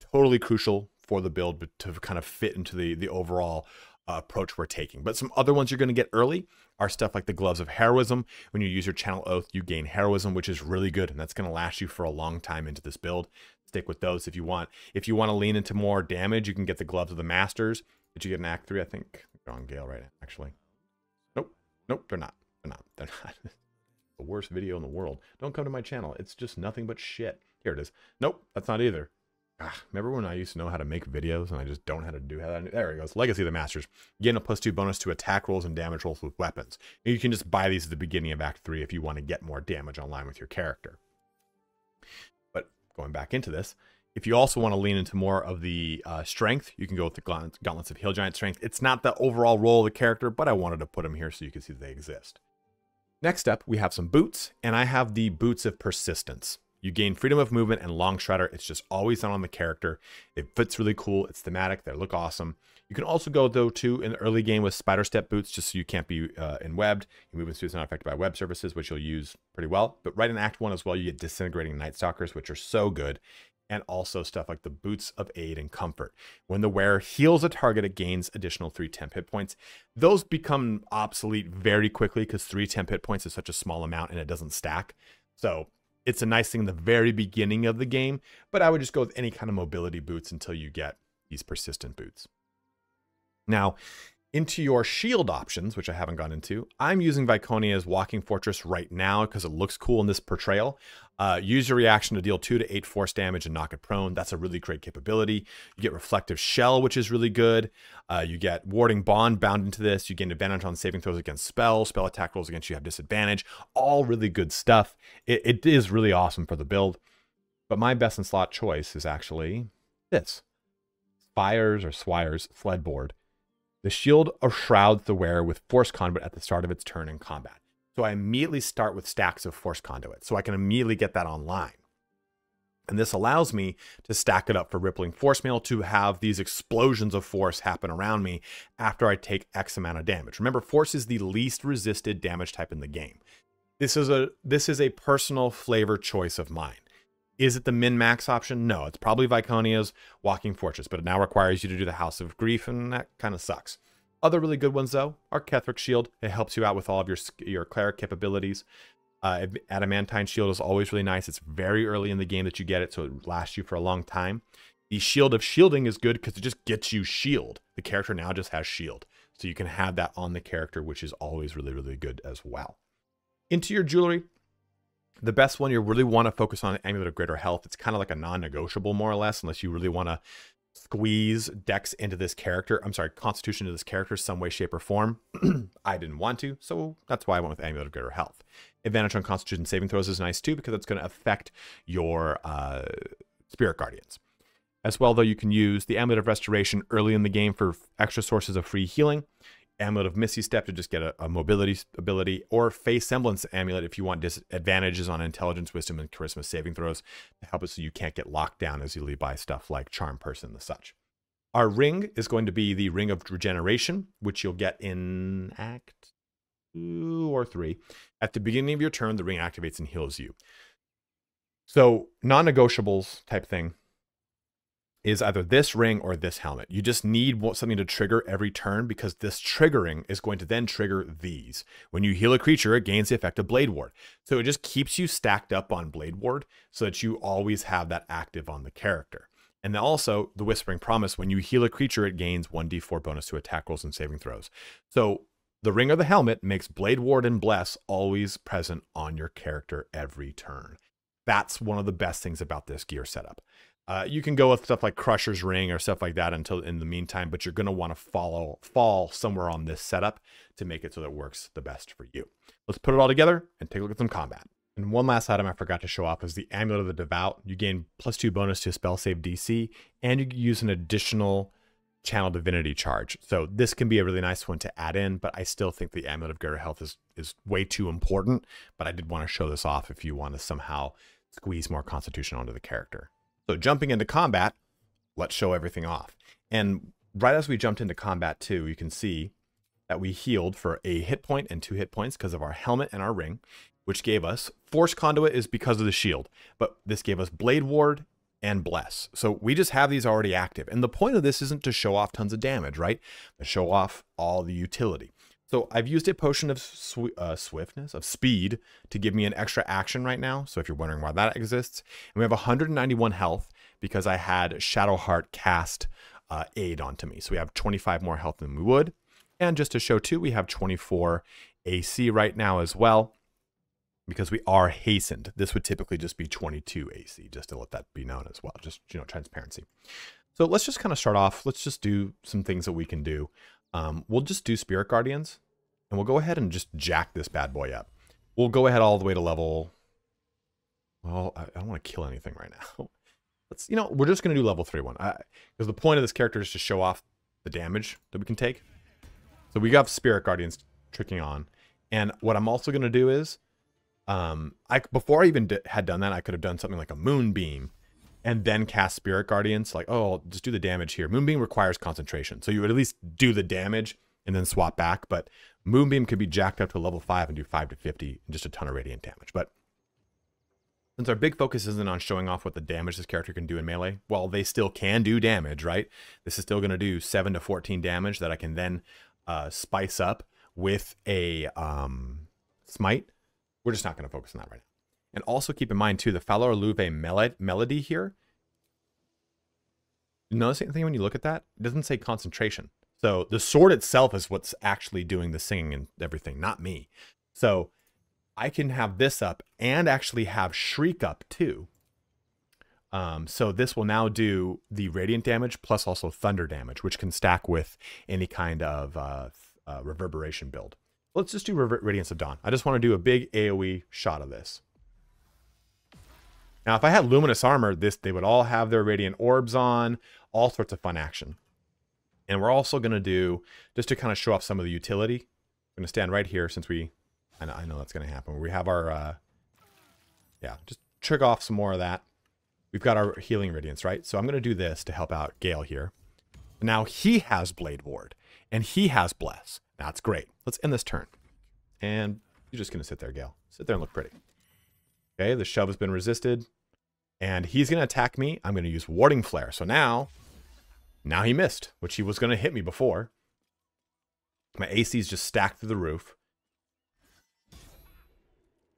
totally crucial for the build to kind of fit into the, the overall uh, approach we're taking. But some other ones you're going to get early are stuff like the Gloves of Heroism. When you use your Channel Oath, you gain Heroism, which is really good. And that's going to last you for a long time into this build. Stick with those if you want. If you want to lean into more damage, you can get the Gloves of the Masters. Did you get an Act three? I think they're on Gale right now, actually. Nope. Nope, they're not. They're not. They're not. The worst video in the world. Don't come to my channel. It's just nothing but shit. Here it is. Nope, that's not either. Ah, remember when I used to know how to make videos and I just don't know how to do how that? There it goes. Legacy of the Masters. Again, a plus two bonus to attack rolls and damage rolls with weapons. And you can just buy these at the beginning of Act three if you want to get more damage online with your character. Going back into this, if you also want to lean into more of the uh, strength, you can go with the Gauntlets of Hill Giant Strength. It's not the overall role of the character, but I wanted to put them here so you can see that they exist. Next up, we have some boots, and I have the Boots of Persistence. You gain freedom of movement and long shredder. It's just always on the character. It fits really cool. It's thematic. They look awesome. You can also go, though, too, in the early game with spider step boots, just so you can't be uh, in webbed. Your movement suit is not affected by web services, which you'll use pretty well. But right in Act one as well, you get disintegrating night stalkers, which are so good. And also stuff like the Boots of Aid and Comfort. When the wearer heals a target, it gains additional three temp hit points. Those become obsolete very quickly because three temp hit points is such a small amount and it doesn't stack. So it's a nice thing in the very beginning of the game, but I would just go with any kind of mobility boots until you get these persistent boots. Now, into your shield options, which I haven't gone into. I'm using Viconia's Walking Fortress right now because it looks cool in this portrayal. Uh, use your reaction to deal two to eight force damage and knock it prone. That's a really great capability. You get Reflective Shell, which is really good. Uh, you get Warding Bond bound into this. You gain advantage on saving throws against spells. Spell attack rolls against you have disadvantage. All really good stuff. It, it is really awesome for the build. But my best in slot choice is actually this. Spires or Swires Fled Board. The shield shrouds the wearer with Force Conduit at the start of its turn in combat. So I immediately start with stacks of Force Conduit, so I can immediately get that online. And this allows me to stack it up for Rippling Force Mail to have these explosions of force happen around me after I take X amount of damage. Remember, force is the least resisted damage type in the game. This is a, this is a personal flavor choice of mine. Is it the min-max option? No, it's probably Viconia's Walking Fortress, but it now requires you to do the House of Grief, and that kind of sucks. Other really good ones, though, are Kethric's Shield. It helps you out with all of your, your cleric capabilities. Uh, Adamantine's Shield is always really nice. It's very early in the game that you get it, so it lasts you for a long time. The Shield of Shielding is good because it just gets you shield. The character now just has shield, so you can have that on the character, which is always really, really good as well. Into your jewelry. The best one you really want to focus on an Amulet of Greater Health. It's kind of like a non-negotiable, more or less, unless you really want to squeeze dex into this character. I'm sorry, Constitution into this character some way, shape, or form. I didn't want to, so that's why I went with Amulet of Greater Health. Advantage on Constitution saving throws is nice, too, because it's going to affect your uh, Spirit Guardians. As well, though, you can use the Amulet of Restoration early in the game for extra sources of free healing. Amulet of Misty Step to just get a, a mobility ability, or Face Semblance Amulet if you want disadvantages on Intelligence, Wisdom, and Charisma saving throws to help it so you can't get locked down as easily by stuff like Charm Person and such. Our ring is going to be the Ring of Regeneration, which you'll get in Act two or three. At the beginning of your turn, the ring activates and heals you. So non-negotiables type thing is either this ring or this helmet. You just need something to trigger every turn because this triggering is going to then trigger these. When you heal a creature, it gains the effect of Blade Ward. So it just keeps you stacked up on Blade Ward so that you always have that active on the character. And then also the Whispering Promise, when you heal a creature, it gains one d four bonus to attack rolls and saving throws. So the ring or the helmet makes Blade Ward and Bless always present on your character every turn. That's one of the best things about this gear setup. Uh, you can go with stuff like Crusher's Ring or stuff like that until in the meantime, but you're going to want to follow fall somewhere on this setup to make it so that it works the best for you. Let's put it all together and take a look at some combat. And one last item I forgot to show off is the Amulet of the Devout. You gain plus two bonus to spell save D C, and you can use an additional Channel Divinity charge. So this can be a really nice one to add in, but I still think the Amulet of Greater Health is, is way too important, but I did want to show this off if you want to somehow squeeze more Constitution onto the character. So jumping into combat, let's show everything off. And right as we jumped into combat too, you can see that we healed for a hit point and two hit points because of our helmet and our ring, which gave us Force Conduit is because of the shield, but this gave us Blade Ward and Bless. So we just have these already active. And the point of this isn't to show off tons of damage, right? To show off all the utility. So I've used a potion of sw uh, swiftness, of speed, to give me an extra action right now. So if you're wondering why that exists. And we have one hundred ninety-one health because I had Shadowheart cast uh, Aid onto me. So we have twenty-five more health than we would. And just to show too, we have twenty-four A C right now as well because we are hastened. This would typically just be twenty-two A C, just to let that be known as well. Just, you know, transparency. So let's just kind of start off. Let's just do some things that we can do. Um, we'll just do Spirit Guardians, and we'll go ahead and just jack this bad boy up. We'll go ahead all the way to level... Well, I, I don't want to kill anything right now. Let's, you know, we're just going to do level three one. Because the point of this character is to show off the damage that we can take. So we got Spirit Guardians tricking on. And what I'm also going to do is Um, I before I even d had done that, I could have done something like a Moonbeam and then cast Spirit Guardians. Like, oh, I'll just do the damage here. Moonbeam requires concentration, so you would at least do the damage and then swap back. But Moonbeam could be jacked up to level five and do five to fifty and just a ton of radiant damage. But since our big focus isn't on showing off what the damage this character can do in melee, well, they still can do damage, right? This is still going to do seven to fourteen damage that I can then uh, spice up with a um, smite. We're just not going to focus on that right now. And also keep in mind, too, the Phalar Aluve melody here. Notice anything when you look at that? It doesn't say concentration. So the sword itself is what's actually doing the singing and everything, not me. So I can have this up and actually have Shriek up too. Um, so this will now do the radiant damage plus also thunder damage, which can stack with any kind of uh, uh, reverberation build. Let's just do Rever Radiance of Dawn. I just want to do a big AoE shot of this. Now, if I had Luminous Armor, this they would all have their radiant orbs on, all sorts of fun action. And we're also going to do, just to kind of show off some of the utility, I'm going to stand right here since we... I know, I know that's going to happen. We have our, uh, yeah, just trick off some more of that. We've got our Healing Radiance, right? So I'm going to do this to help out Gale here. Now he has Blade Ward, and he has Bless. That's great. Let's end this turn. And you're just going to sit there, Gale. Sit there and look pretty. Okay, the shove has been resisted. And he's going to attack me. I'm going to use Warding Flare. So now, now he missed, which he was going to hit me before. My A C's just stacked through the roof.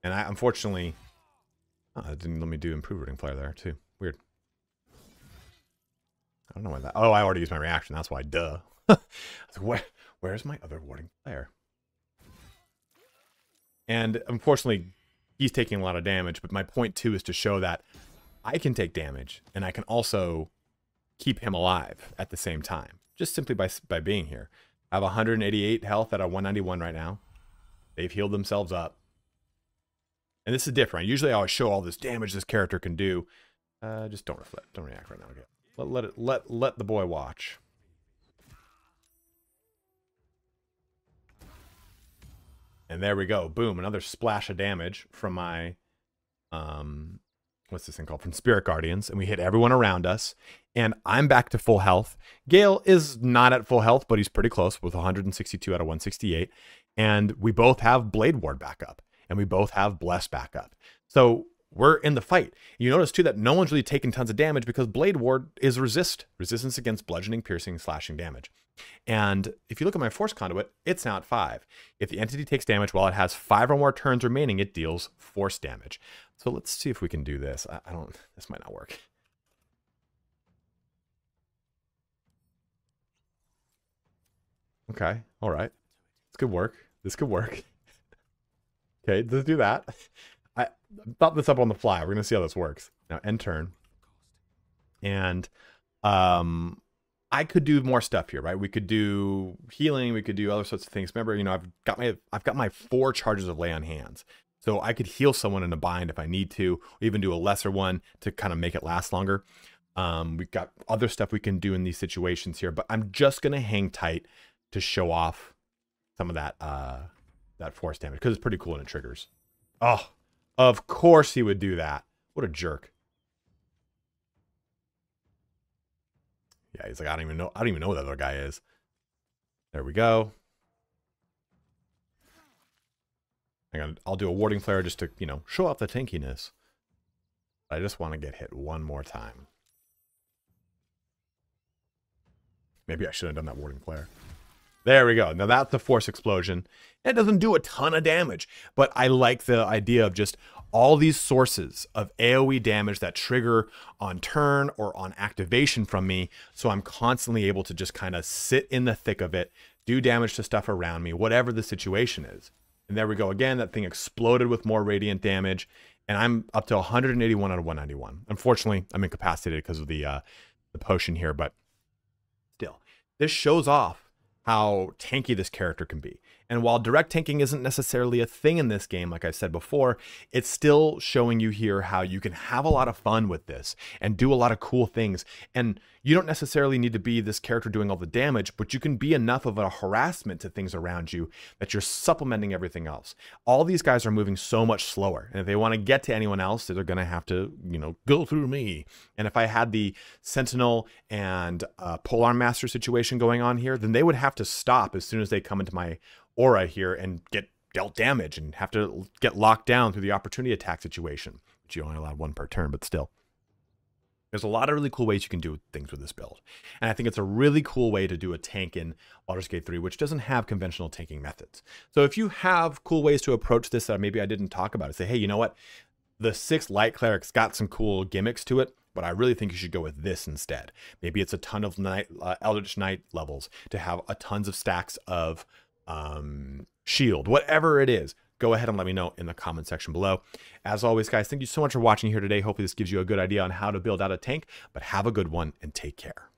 And I, unfortunately, oh, it didn't let me do Improved Warding Flare there, too. Weird. I don't know why that... Oh, I already used my reaction. That's why, duh. I was like, where, where's my other Warding Flare? And, unfortunately, he's taking a lot of damage, but my point, too, is to show that I can take damage, and I can also keep him alive at the same time, just simply by, by being here. I have one hundred eighty-eight health at a one ninety-one right now. They've healed themselves up. And this is different. Usually I always show all this damage this character can do. Uh, just don't reflect. Don't react right now. Okay. Let, let, it, let, let the boy watch. And there we go. Boom. Another splash of damage from my... Um, what's this thing called? From Spirit Guardians. And we hit everyone around us. And I'm back to full health. Gale is not at full health, but he's pretty close with one hundred sixty-two out of one sixty-eight. And we both have Blade Ward back up. And we both have Bless back up. So we're in the fight. You notice too that no one's really taking tons of damage because Blade Ward is resist. Resistance against bludgeoning, piercing, slashing damage. And if you look at my Force Conduit, it's now at five. If the entity takes damage while it has five or more turns remaining, it deals force damage. So let's see if we can do this. I, I don't, this might not work. Okay, all right. This could work, this could work. Okay, let's do that. I thought this up on the fly. We're going to see how this works. Now, end turn. And um, I could do more stuff here, right? We could do healing. We could do other sorts of things. Remember, you know, I've got my I've got my four charges of Lay on Hands. So I could heal someone in a bind if I need to, or even do a lesser one to kind of make it last longer. Um, we've got other stuff we can do in these situations here. But I'm just going to hang tight to show off some of that... Uh, that force damage, because it's pretty cool and it triggers. Oh, of course he would do that. What a jerk. Yeah, he's like, I don't even know. I don't even know who that other guy is. There we go. Hang on, I'll do a Warding Flare just to, you know, show off the tankiness. I just want to get hit one more time. Maybe I should have done that Warding Flare. There we go. Now that's the force explosion. It doesn't do a ton of damage, but I like the idea of just all these sources of AoE damage that trigger on turn or on activation from me. So I'm constantly able to just kind of sit in the thick of it, do damage to stuff around me, whatever the situation is. And there we go again. That thing exploded with more radiant damage, and I'm up to one hundred eighty-one out of one ninety-one. Unfortunately, I'm incapacitated because of the uh, the potion here, but still, this shows off how tanky this character can be. And while direct tanking isn't necessarily a thing in this game, like I said before, it's still showing you here how you can have a lot of fun with this and do a lot of cool things. And you don't necessarily need to be this character doing all the damage, but you can be enough of a harassment to things around you that you're supplementing everything else. All these guys are moving so much slower, and if they want to get to anyone else, they're going to have to, you know, go through me. And if I had the Sentinel and uh, Polearm Master situation going on here, then they would have to stop as soon as they come into my aura here and get dealt damage and have to get locked down through the opportunity attack situation, which you only allow one per turn, but still. There's a lot of really cool ways you can do things with this build. And I think it's a really cool way to do a tank in Baldur's Gate three, which doesn't have conventional tanking methods. So if you have cool ways to approach this that maybe I didn't talk about, say, hey, you know what? The sixth Light Cleric's got some cool gimmicks to it, but I really think you should go with this instead. Maybe it's a ton of night, uh, Eldritch Knight levels to have a tons of stacks of um, shield, whatever it is. Go ahead and let me know in the comment section below. As always, guys, thank you so much for watching here today. Hopefully this gives you a good idea on how to build out a tank, but have a good one and take care.